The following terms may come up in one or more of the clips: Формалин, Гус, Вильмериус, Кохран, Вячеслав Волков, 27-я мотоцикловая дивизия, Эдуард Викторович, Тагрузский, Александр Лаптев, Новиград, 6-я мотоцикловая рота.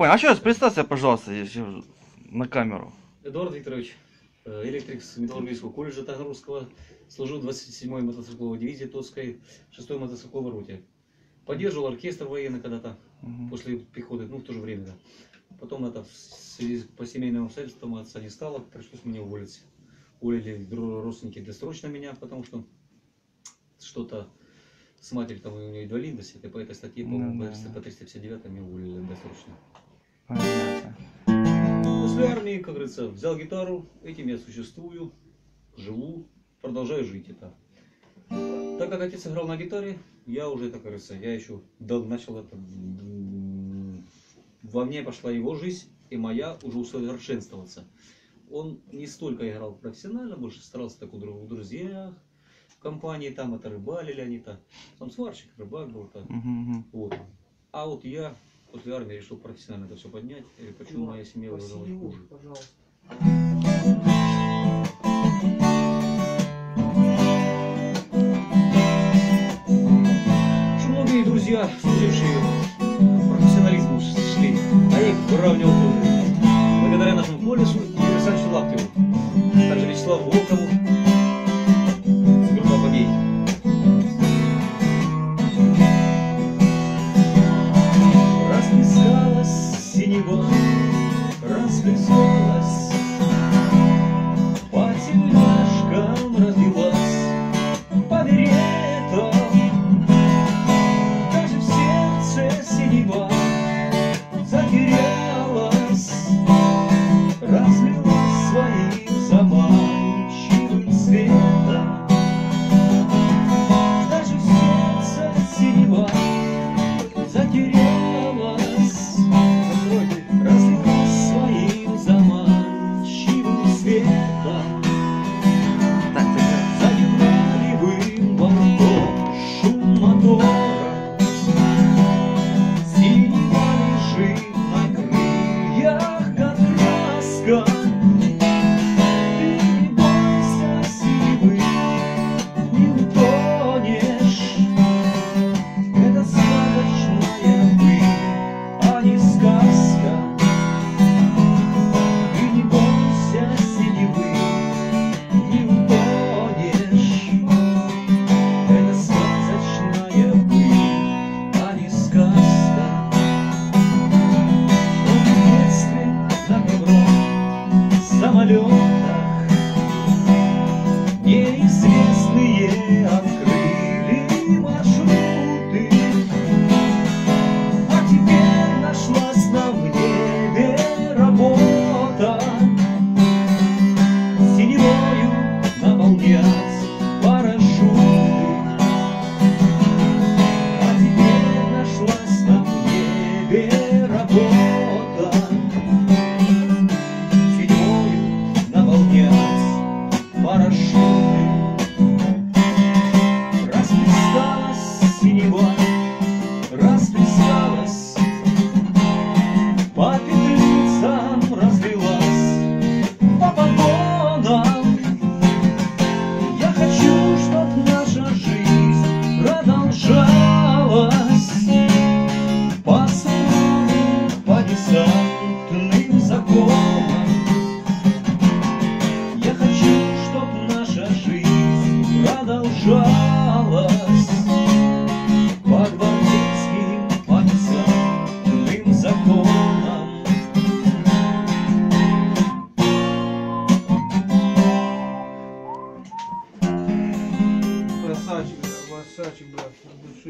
понял. А еще раз представься, пожалуйста, на камеру. Эдуард Викторович, электрик с металлургического колледжа Тагрузского, служу в 27-й мотоцикловой дивизии Тоской, 6-й мотоцикловой роте. Поддерживал оркестр военный когда-то, после пехоты, ну в то же время, да. Потом это по семейным обстоятельствам отца не стало, пришлось меня уволиться. Уволили родственники досрочно меня, потому что что-то с матерью там у нее инвалидность, и по этой статье, по-моему, по 359 меня уволили досрочно. Понятно. После армии, как говорится, взял гитару, этим я существую, живу, продолжаю жить это. Так как отец играл на гитаре, я уже, так говорится, я еще начал это... Во мне пошла его жизнь, и моя уже усовершенствоваться. Он не столько играл профессионально, больше старался так у друзей, в компании там это рыбалили они-то. Там сварщик, рыбак был так. Вот. А вот я после армии решил профессионально это все поднять, и почему моя семья выжила хуже. Пожалуйста. Друзья, служившие профессионализму, шли, а их выравнивал Бог. Благодаря нашему полюсу и Александру Лаптеву, также Вячеславу Волкову, группа «Апогей». Расписалась синева, расписалась, по тельняшкам разлилась, по беретам.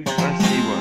Спасибо.